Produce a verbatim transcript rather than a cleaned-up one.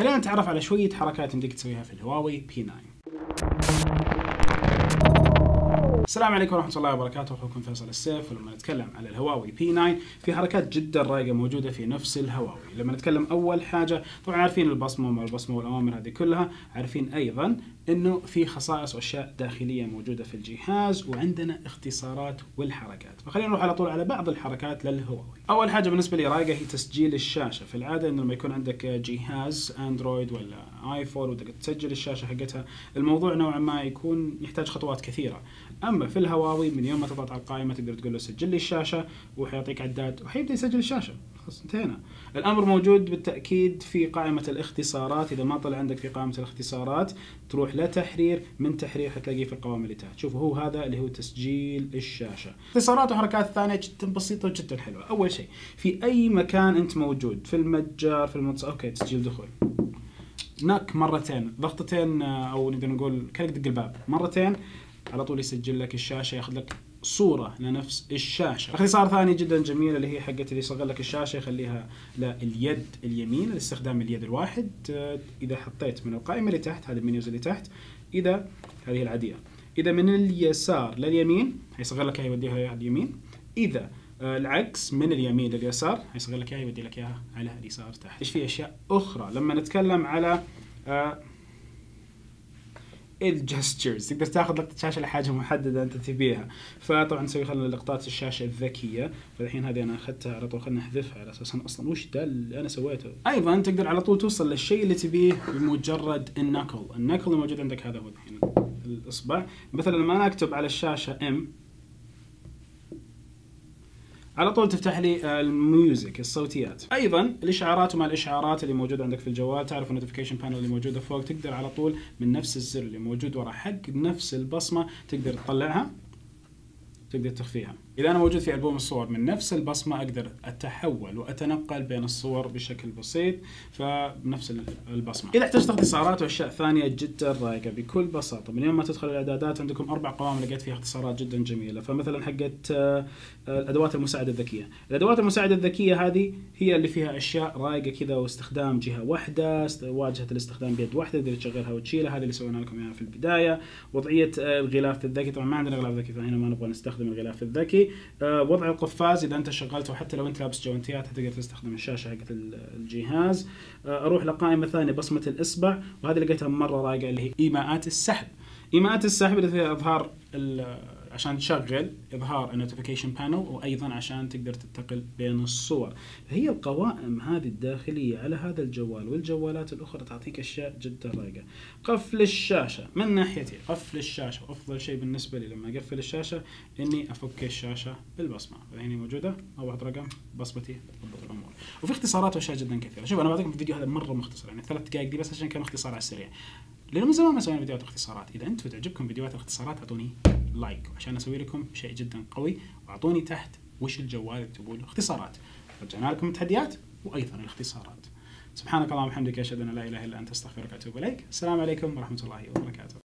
خلينا نتعرف على شوية حركات يمديك تسويها في الهواوي بي تسعة. السلام عليكم ورحمة الله وبركاته، أخوكم فيصل السيف. ولما نتكلم على الهواوي بي تسعة في حركات جدا رايقة موجودة في نفس الهواوي. لما نتكلم أول حاجة طبعا عارفين البصمة والبصمة والأوامر هذه كلها، عارفين أيضا إنه في خصائص وأشياء داخلية موجودة في الجهاز، وعندنا اختصارات والحركات. فخلينا نروح على طول على بعض الحركات للهواوي. أول حاجة بالنسبة لي رايقة هي تسجيل الشاشة. في العادة إنه لما يكون عندك جهاز أندرويد ولا آيفون وتبغى تسجل الشاشة حقتها، الموضوع نوعا ما يكون يحتاج خطوات كثيرة. أما في الهواوي من يوم ما تضغط على القائمة تقدر تقول له سجل لي الشاشة وحيعطيك عداد وحيبدأ يسجل الشاشة. خلاص انتهينا. الأمر موجود بالتأكيد في قائمة الاختصارات. إذا ما طلع عندك في قائمة الاختصارات تروح لتحرير، من تحرير حتلاقيه في القوائم اللي تحت. شوفوا هو هذا اللي هو تسجيل الشاشة. اختصارات وحركات ثانية جدا بسيطة وجدا حلوة. أول شيء في أي مكان أنت موجود، في المتجر، في المتصل، أوكي تسجيل دخول. نك مرتين، ضغطتين، أو نقدر نقول كانك دق الباب مرتين، على طول يسجل لك الشاشة، ياخذ لك صورة لنفس الشاشة. اختصار ثاني جدا جميل اللي هي حقت اللي يصغر لك الشاشة، يخليها لليد اليمين لاستخدام اليد الواحد. إذا حطيت من القائمة اللي تحت، هذه المنيوز اللي تحت، إذا هذه العادية، إذا من اليسار لليمين هيصغر لك إياها يوديها على اليمين، إذا العكس من اليمين لليسار هيصغر لك إياها يودي لك إياها على اليسار تحت. إيش في أشياء أخرى لما نتكلم على الجستشرز، تقدر تاخذ لقطة شاشة لحاجة محددة أنت تبيها. فطبعا نسوي خلنا لقطات الشاشة الذكية، فالحين هذه أنا أخذتها على طول، خلنا أحذفها على أساس أصلا وش ده اللي أنا سويته. أيضا تقدر على طول توصل للشيء اللي تبيه بمجرد النكل، النكل اللي موجود عندك هذا هو الحين الإصبع. مثلا لما أنا أكتب على الشاشة M على طول تفتح لي الميوزك الصوتيات. ايضا الاشعارات، ومع الاشعارات اللي موجوده عندك في الجوال تعرف النوتيفيكيشن بانل اللي موجوده فوق، تقدر على طول من نفس الزر اللي موجود ورا حق نفس البصمه تقدر تطلعها، تقدر تخفيها. اذا انا موجود في البوم الصور من نفس البصمه اقدر اتحول واتنقل بين الصور بشكل بسيط فبنفس البصمه. اذا احتجت اختصارات واشياء ثانيه جدا رايقه بكل بساطه، من يوم ما تدخل الاعدادات عندكم اربع قوائم لقيت فيها اختصارات جدا جميله. فمثلا حقت الادوات المساعده الذكيه، الادوات المساعده الذكيه هذه هي اللي فيها اشياء رايقه كذا، واستخدام جهه واحده، واجهه الاستخدام بيد واحده تقدر تشغلها وتشيلها، هذه اللي سوينا لكم اياها في البدايه. وضعيه الغلاف الذكي، طبعا ما عندنا غلاف ذكي فهنا ما نبغى نستخدم الغلاف الذكي. وضع القفاز اذا انت شغلته حتى لو انت لابس جوانتيات حتقدر تستخدم الشاشه حقت الجهاز. اروح لقائمه ثانيه بصمه الاصبع، وهذه لقيتها مره رايقه اللي هي ايماءات السحب. ايماءات السحب اللي فيها اظهار عشان تشغل اظهار النوتيفيكيشن بانل، وايضا عشان تقدر تنتقل بين الصور. هي القوائم هذه الداخليه على هذا الجوال والجوالات الاخرى تعطيك اشياء جدا رايقه. قفل الشاشه من ناحيتي، قفل الشاشه وافضل شيء بالنسبه لي لما اقفل الشاشه اني افك الشاشه بالبصمه. هنا موجوده اضغط رقم بصمتي تضبط الامور. وفي اختصارات واشياء جدا كثيره. شوف انا بعطيكم الفيديو هذا مره مختصر، يعني ثلاث دقائق دي بس عشان كان اختصار على السريع، لانه من زمان ما سوينا فيديوهات اختصارات. اذا انتم تعجبكم فيديوهات الاختصارات اعطوني لايك عشان اسوي لكم شيء جدا قوي، واعطوني تحت وش الجوال اللي تبوا له اختصارات. رجعنا لكم التحديات وايضا الاختصارات. سبحانك اللهم وبحمدك، اشهد ان لا اله الا انت، استغفرك واتوب اليك. السلام عليكم ورحمه الله وبركاته.